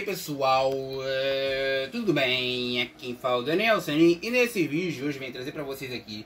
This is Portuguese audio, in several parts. aí pessoal, tudo bem? Aqui quem fala é o Danielson e nesse vídeo hoje vem trazer para vocês aqui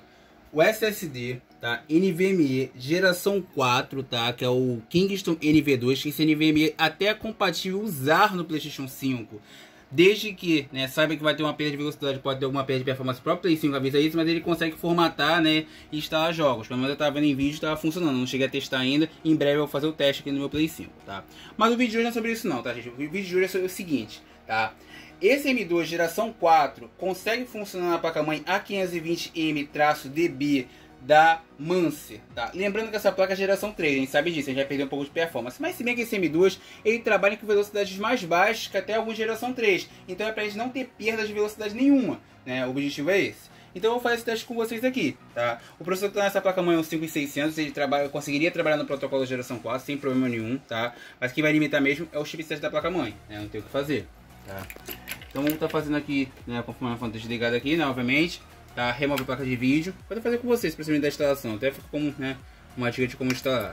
o SSD, tá? NVMe geração 4, tá? Que é o Kingston NV2, que esse NVMe até é compatível usar no PlayStation 5. Desde que, né, saiba que vai ter uma perda de velocidade, pode ter alguma perda de performance. O próprio Play 5 avisa isso, mas ele consegue formatar, né, e instalar jogos. Pelo menos eu estava vendo em vídeo, estava funcionando, não cheguei a testar ainda. Em breve eu vou fazer o teste aqui no meu Play 5, tá? Mas o vídeo de hoje não é sobre isso não, tá, gente? O vídeo de hoje é sobre o seguinte, tá? Esse M.2 geração 4 consegue funcionar na placa-mãe A520M-DB da Mance, tá? Lembrando que essa placa é geração 3, a gente sabe disso, a gente vai perder um pouco de performance. Mas se bem que esse M2, ele trabalha com velocidades mais baixas que até alguns geração 3. Então é pra gente não ter perda de velocidade nenhuma, né? O objetivo é esse. Então eu vou fazer esse teste com vocês aqui, tá? O processador que tá nessa placa-mãe é um 5600, ele conseguiria trabalhar no protocolo geração 4 sem problema nenhum, tá? Mas o que vai limitar mesmo é o chipset da placa-mãe, né? Não tem o que fazer, tá? Então vamos estar fazendo aqui, né? Conforme a fonte desligada aqui, né? Obviamente. Tá, remove a placa de vídeo. Vou fazer com vocês o procedimento da instalação. Até fica como, né, uma dica de como instalar.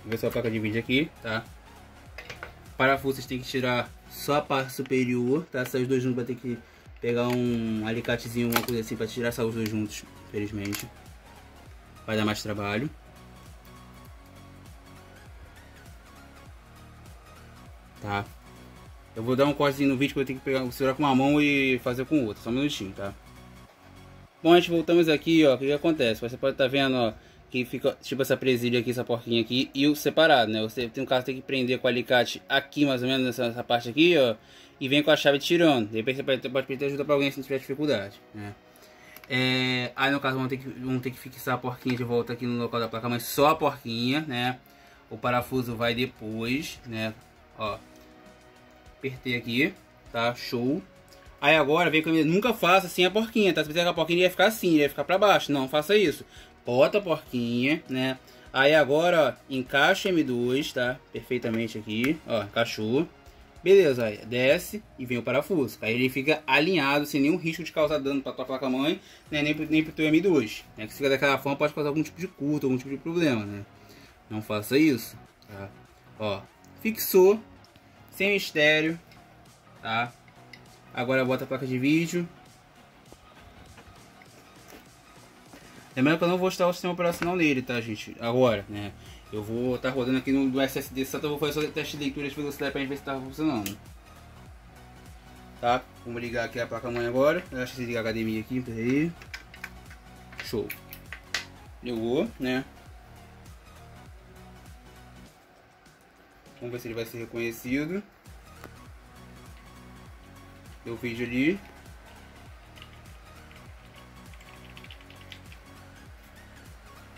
Vou ver só a placa de vídeo aqui, tá? Parafuso vocês tem que tirar só a parte superior, tá? Sair os dois juntos, vai ter que pegar um alicatezinho, alguma coisa assim, para tirar só os dois juntos. Infelizmente vai dar mais trabalho. Tá? Eu vou dar um cortezinho no vídeo que eu tenho que pegar, segurar com uma mão e fazer com outra. Só um minutinho, tá? Bom, a gente voltamos aqui, ó, o que acontece? Você pode estar vendo, ó, que fica tipo essa presilha aqui, essa porquinha aqui e o separado, né? Você tem um caso tem que prender com o alicate aqui, mais ou menos, nessa parte aqui, ó, e vem com a chave tirando. De repente você pode pedir ajuda pra alguém se não tiver dificuldade, né? Aí, no caso, vão ter que fixar a porquinha de volta aqui no local da placa, mas só a porquinha, né? O parafuso vai depois, né? Ó, apertei aqui, tá? Show! Aí agora vem comigo, nunca faça assim a porquinha, tá? Se pensar que a porquinha ia ficar assim, ia ficar pra baixo. Não, faça isso. Bota a porquinha, né? Aí agora, ó, encaixa M2, tá? Perfeitamente aqui, ó, encaixou. Beleza, aí desce e vem o parafuso. Aí ele fica alinhado, sem nenhum risco de causar dano pra tua placa-mãe, né? Nem pro teu M2. Né? Que se fica daquela forma, pode causar algum tipo de curto, algum tipo de problema, né? Não faça isso, tá? Ó, fixou, sem mistério, tá? Agora bota a placa de vídeo. Lembrando que eu não vou instalar o sistema operacional nele, tá, gente? Agora, né? Eu vou estar rodando aqui no SSD, só eu vou fazer só o teste de leitura de velocidade pra gente ver se tá funcionando. Tá? Vamos ligar aqui a placa-mãe agora. Eu acho que ligar a HDMI aqui, peraí. Show. Ligou, né? Vamos ver se ele vai ser reconhecido. Deu vídeo ali.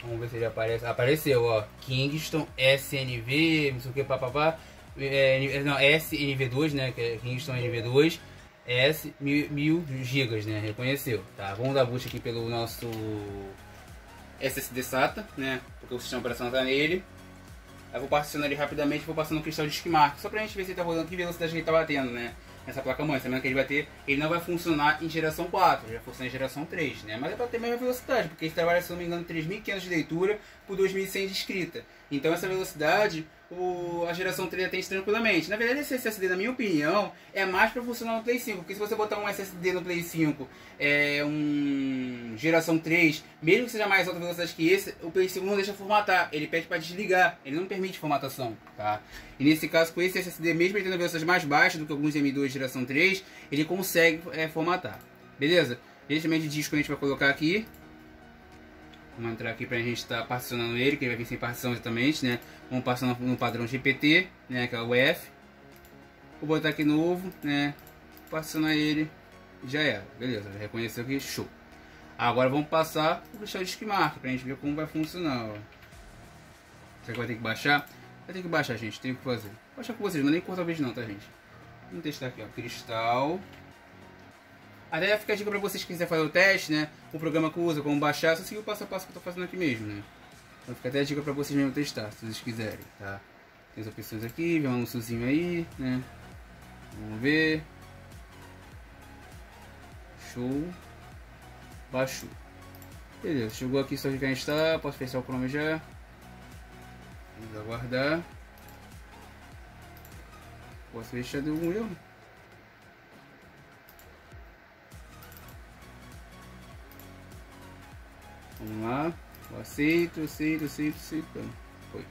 Vamos ver se ele aparece. Apareceu, ó. Kingston SNV, não sei o que, papapá. Não, SNV2, né? Kingston NV2. S, 1000 GB, né? Reconheceu. Tá, vamos dar busca aqui pelo nosso SSD SATA, né? Porque o sistema operacional tá nele. Aí vou particionando ele rapidamente, vou passando no CrystalDiskMark. Só pra gente ver se ele tá rodando, que velocidade que ele tá batendo, né? Essa placa-mãe, sabendo que ele vai ter, ele não vai funcionar em geração 4, ele vai funcionar em geração 3, né? Mas é para ter a mesma velocidade, porque ele trabalha, se não me engano, 3.500 de leitura por 2.100 de escrita. Então essa velocidade, a geração 3 atende tranquilamente. Na verdade, esse SSD, na minha opinião, é mais para funcionar no Play 5, porque se você botar um SSD no Play 5, geração 3, mesmo que seja mais alta velocidade que esse, o Play 5 não deixa formatar, ele pede para desligar, ele não permite formatação, tá? E nesse caso, com esse SSD, mesmo ele tendo velocidade mais baixa do que alguns M2 geração 3, ele consegue formatar, beleza? Esse também de disco a gente vai colocar aqui. Vamos entrar aqui pra gente estar particionando ele, que ele vai vir sem partição exatamente, né? Vamos passar no padrão GPT, né? Que é o F. Vou botar aqui novo, né? Particionar ele, já era, beleza? Já reconheceu aqui, show. Agora vamos passar o CrystalDiskMark pra gente ver como vai funcionar, ó. Será que vai ter que baixar? Vai ter que baixar, gente, tem que fazer. Vou baixar com vocês, não é nem cortar o vídeo não, tá, gente? Vamos testar aqui, ó, Cristal. Até fica a dica pra vocês que quiserem fazer o teste, né? O programa que usa, como baixar, só seguir o passo a passo que eu tô fazendo aqui mesmo, né? Então fica até a dica pra vocês mesmo testar, se vocês quiserem, tá? Tem as opções aqui, vem um anúnciozinho aí, né? Vamos ver. Show. Baixou. Beleza, chegou aqui, só clicar em instalar, posso fechar o Chrome já. Vamos aguardar. Posso deixar de algum erro. Vamos lá. Eu aceito. Foi.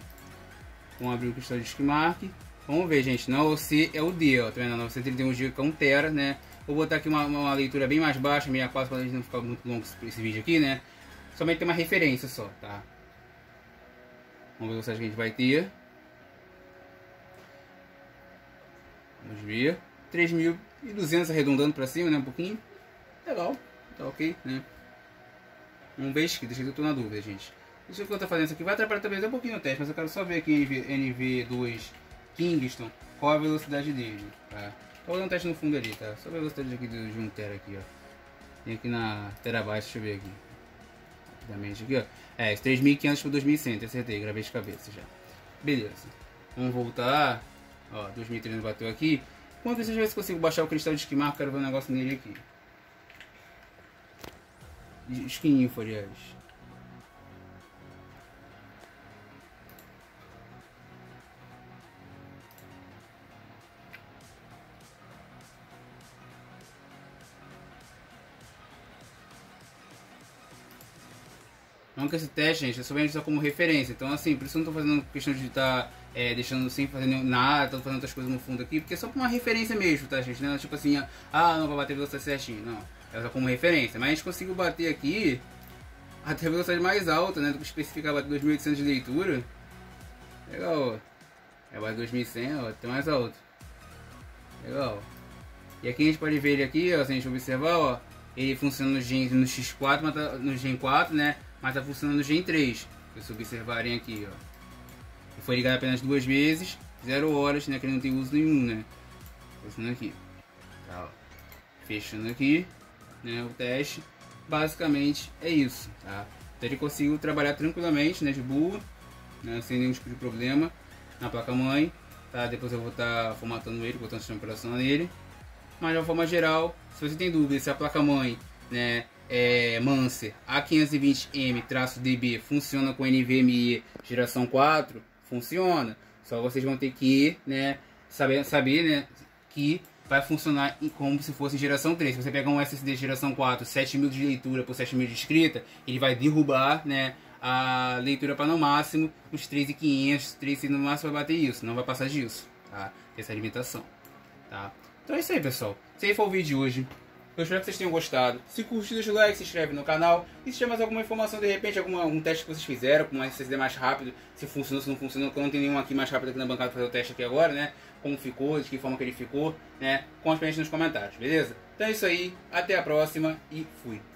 Vamos abrir o CrystalDiskMark. Vamos ver, gente. Não, o C é o D, ó. Tá vendo? 931 GB com 1 TB, né? Vou botar aqui uma leitura bem mais baixa, 64, para a gente não ficar muito longo esse vídeo aqui, né? Somente tem uma referência só, tá? Vamos ver o site que a gente vai ter. Vamos ver. 3.200 arredondando para cima, né? Um pouquinho. Legal. Tá ok, né? Vamos ver escrito. Eu tô na dúvida, gente. Deixa eu ver o que eu tô fazendo isso aqui. Vai atrapalhar talvez um pouquinho o teste, mas eu quero só ver aqui NV2 Kingston, qual a velocidade dele, tá? Vou dar um teste no fundo ali, tá? Só a velocidade aqui de 1 tera aqui, ó. Tem aqui na terabyte, deixa eu ver aqui. Rapidamente aqui, ó. É, 3.500 por 2.100, acertei, gravei de cabeça já. Beleza. Vamos voltar. Ó, 2.300 bateu aqui. Vamos ver se eu consigo baixar o CrystalDiskMark, quero ver um negócio nele aqui. Skin Info, aliás. Não que esse teste, gente, é somente só como referência. Então, assim, por isso eu não tô fazendo questão de estar deixando sem fazer nada, tô fazendo outras coisas no fundo aqui, porque é só pra uma referência mesmo, tá, gente? Não é tipo assim, ah, não vai bater velocidade certinho, não. É só como referência. Mas a gente conseguiu bater aqui até a velocidade mais alta, né? Do que especificar, bater 2.800 de leitura. Legal, ó. É, bater 2.100, ó, até mais alto. Legal. E aqui a gente pode ver ele aqui, ó, se a gente observar, ó. Ele funciona no X4, mas tá, no Gen 4, né? Mas tá funcionando no Gen 3, se vocês observarem aqui, ó. Foi ligado apenas 2 vezes, 0 horas, né, que ele não tem uso nenhum, né. Fechando aqui, tá, ó. Fechando aqui, né, o teste. Basicamente é isso, tá. Então ele conseguiu trabalhar tranquilamente, né, de boa, né, sem nenhum tipo de problema, na placa-mãe, tá. Depois eu vou estar formatando ele, botando o sistema operacional nele. Mas de uma forma geral, se você tem dúvida se a placa-mãe, né, Mance A520M-DB funciona com NVMe geração 4, funciona. Só vocês vão ter que, né, saber, né, que vai funcionar como se fosse geração 3. Se você pegar um SSD geração 4, 7.000 de leitura por 7.000 de escrita, ele vai derrubar, né, a leitura para no máximo uns 3.500, 3.000 no máximo vai bater isso, não vai passar disso, tá? Essa limitação, tá? Então é isso aí, pessoal. Esse foi o vídeo de hoje. Eu espero que vocês tenham gostado. Se curtiu, deixa o like, se inscreve no canal. E se tiver mais alguma informação, de repente, algum teste que vocês fizeram, com um SSD mais rápido, se funcionou, se não funcionou, porque eu não tenho nenhum aqui mais rápido aqui na bancada para fazer o teste aqui agora, né? Como ficou, de que forma que ele ficou, né? Conte pra gente nos comentários, beleza? Então é isso aí, até a próxima e fui!